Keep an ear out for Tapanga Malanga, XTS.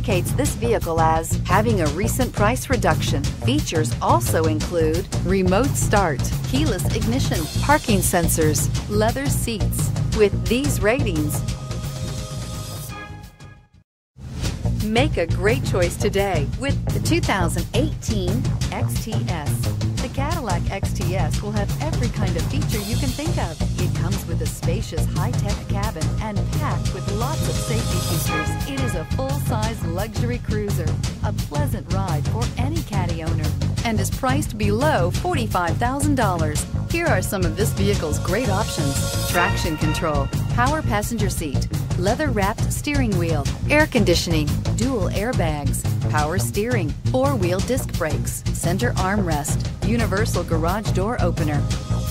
indicates this vehicle as having a recent price reduction. Features also include remote start, keyless ignition, parking sensors, leather seats. With these ratings, make a great choice today with the 2018 XTS. The Cadillac XTS will have every kind of feature you can think of. It comes with a spacious high-tech cabin and packed with lots of safety features. It is a full-size luxury cruiser, a pleasant ride for any Caddy owner, and is priced below $45,000. Here are some of this vehicle's great options: traction control, power passenger seat, leather-wrapped steering wheel, air conditioning, dual airbags, power steering, four-wheel disc brakes, center armrest, universal garage door opener,